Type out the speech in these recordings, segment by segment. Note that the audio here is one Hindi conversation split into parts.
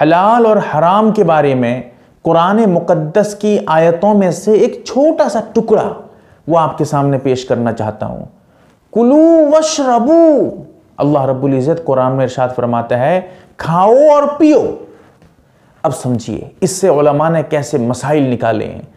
हलाल और हराम के बारे में कुरान मुक़द्दस की आयतों में से एक छोटा सा टुकड़ा वो आपके सामने पेश करना चाहता हूँ। कुलू वशरबू, अल्लाह रब्बुल इज़्ज़त कुरान में इरशाद फरमाता है खाओ और पियो। अब समझिए इससे उलमा ने कैसे मसाइल निकाले हैं।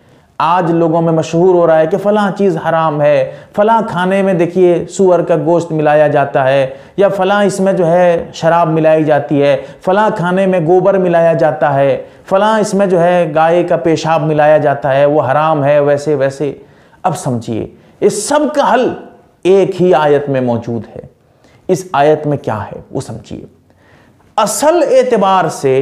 आज लोगों में मशहूर हो रहा है कि फ़लाँ चीज़ हराम है, फ़लाँ खाने में देखिए सूअर का गोश्त मिलाया जाता है, या फ़लाँ इसमें जो है शराब मिलाई जाती है, फ़लाँ खाने में गोबर मिलाया जाता है, फ़लाँ इसमें जो है गाय का पेशाब मिलाया जाता है, वो हराम है वैसे वैसे। अब समझिए इस सब का हल एक ही आयत में मौजूद है। इस आयत में क्या है वो समझिए। असल एतबार से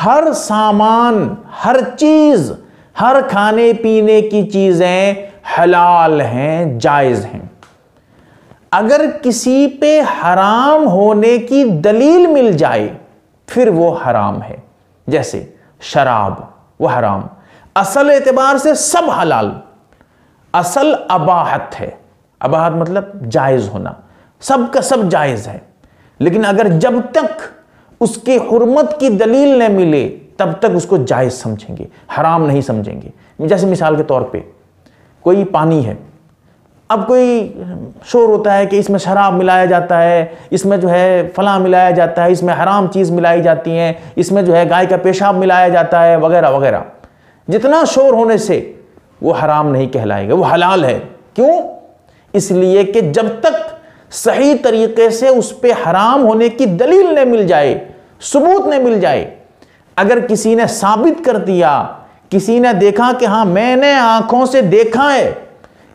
हर सामान, हर चीज़, हर खाने पीने की चीज़ें हलाल हैं, जायज़ हैं। अगर किसी पे हराम होने की दलील मिल जाए फिर वो हराम है। जैसे शराब वो हराम, असल एतबार से सब हलाल। असल अबाहत है, अबाहत मतलब जायज़ होना, सब का सब जायज़ है। लेकिन अगर जब तक उसकी हुर्मत की दलील न मिले तब तक उसको जायज़ समझेंगे, हराम नहीं समझेंगे। जैसे मिसाल के तौर पे कोई पानी है, अब कोई शोर होता है कि इसमें शराब मिलाया जाता है, इसमें जो है फलां मिलाया जाता है, इसमें हराम चीज़ मिलाई जाती हैं, इसमें जो है गाय का पेशाब मिलाया जाता है वगैरह वगैरह। जितना शोर होने से वो हराम नहीं कहलाएगा, वो हलाल है। क्यों? इसलिए कि जब तक सही तरीके से उस पर हराम होने की दलील न मिल जाए, सबूत न मिल जाए। अगर किसी ने साबित कर दिया, किसी ने देखा कि हाँ मैंने आंखों से देखा है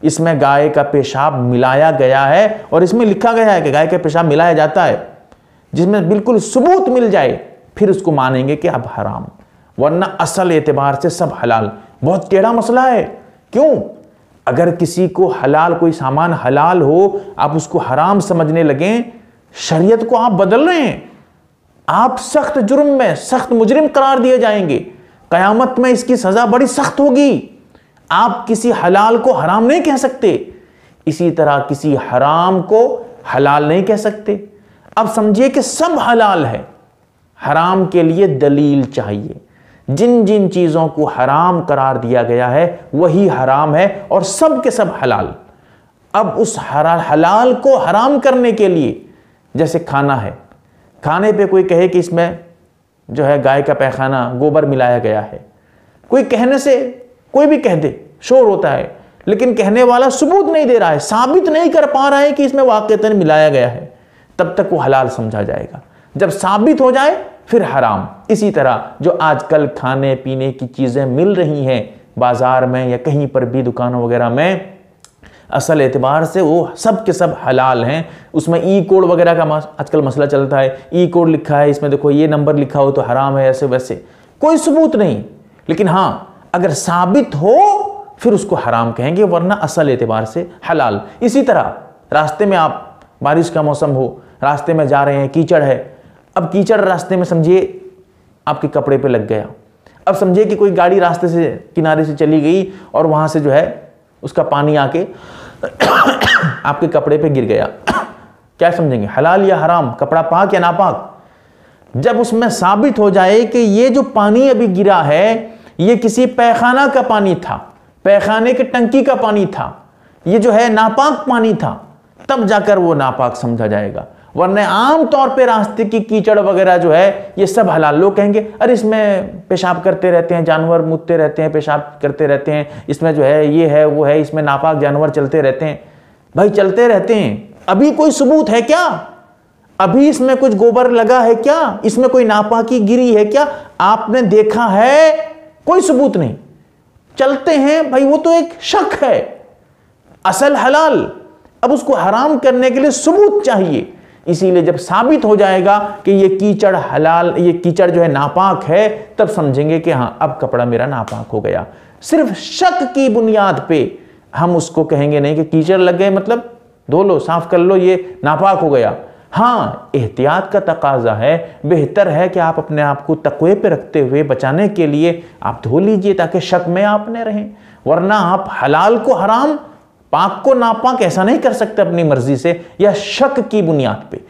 इसमें गाय का पेशाब मिलाया गया है और इसमें लिखा गया है कि गाय का पेशाब मिलाया जाता है, जिसमें बिल्कुल सबूत मिल जाए, फिर उसको मानेंगे कि अब हराम। वरना असल एतबार से सब हलाल बहुत टेढ़ा मसला है। क्यों? अगर किसी को हलाल, कोई सामान हलाल हो, आप उसको हराम समझने लगें, शरीयत को आप बदल रहे हैं, आप सख्त जुर्म में सख्त मुजरिम करार दिए जाएंगे, कयामत में इसकी सज़ा बड़ी सख्त होगी। आप किसी हलाल को हराम नहीं कह सकते, इसी तरह किसी हराम को हलाल नहीं कह सकते। अब समझिए कि सब हलाल है, हराम के लिए दलील चाहिए। जिन जिन चीज़ों को हराम करार दिया गया है वही हराम है और सब के सब हलाल। अब उस हलाल को हराम करने के लिए, जैसे खाना है, खाने पे कोई कहे कि इसमें जो है गाय का पैखाना, गोबर मिलाया गया है, कोई कहने से कोई भी कह दे, शोर होता है, लेकिन कहने वाला सबूत नहीं दे रहा है, साबित नहीं कर पा रहा है कि इसमें वाक़तन मिलाया गया है, तब तक वो हलाल समझा जाएगा। जब साबित हो जाए फिर हराम। इसी तरह जो आजकल खाने पीने की चीज़ें मिल रही हैं बाज़ार में या कहीं पर भी दुकानों वगैरह में, असल एतबार से वो सब के सब हलाल हैं। उसमें ई कोड वगैरह का आजकल मसला चलता है, ई कोड लिखा है, इसमें देखो ये नंबर लिखा हो तो हराम है, ऐसे वैसे कोई सबूत नहीं, लेकिन हाँ अगर साबित हो फिर उसको हराम कहेंगे, वरना असल एतबार से हलाल। इसी तरह रास्ते में आप, बारिश का मौसम हो, रास्ते में जा रहे हैं, कीचड़ है, अब कीचड़ रास्ते में समझिए आपके कपड़े पर लग गया। अब समझिए कि कोई गाड़ी रास्ते से किनारे से चली गई और वहाँ से जो है उसका पानी आके आपके कपड़े पे गिर गया। क्या समझेंगे, हलाल या हराम, कपड़ा पाक या नापाक? जब उसमें साबित हो जाए कि ये जो पानी अभी गिरा है ये किसी पैखाना का पानी था, पैखाने की टंकी का पानी था, ये जो है नापाक पानी था, तब जाकर वो नापाक समझा जाएगा। वरना आम तौर पे रास्ते की कीचड़ वगैरह जो है ये सब हलाल। लोग कहेंगे अरे इसमें पेशाब करते रहते हैं, जानवर मुतते रहते हैं, पेशाब करते रहते हैं, इसमें जो है ये है वो है, इसमें नापाक जानवर चलते रहते हैं। भाई चलते रहते हैं, अभी कोई सबूत है क्या? अभी इसमें कुछ गोबर लगा है क्या? इसमें कोई नापाकी गिरी है क्या? आपने देखा है? कोई सबूत नहीं, चलते हैं भाई, वो तो एक शक है। असल हलाल, अब उसको हराम करने के लिए सबूत चाहिए। इसीलिए जब साबित हो जाएगा कि ये कीचड़ हलाल, ये कीचड़ जो है नापाक है, तब समझेंगे कि हाँ अब कपड़ा मेरा नापाक हो गया। सिर्फ शक की बुनियाद पे हम उसको कहेंगे नहीं कि कीचड़ लग गए मतलब धो लो, साफ कर लो, ये नापाक हो गया। हाँ, एहतियात का तकाजा है, बेहतर है कि आप अपने आप को तकवे पे रखते हुए बचाने के लिए आप धो लीजिए ताकि शक में आप न रहें। वरना आप हलाल को हराम, पाक को नापाक ऐसा नहीं कर सकते अपनी मर्जी से या शक की बुनियाद पे।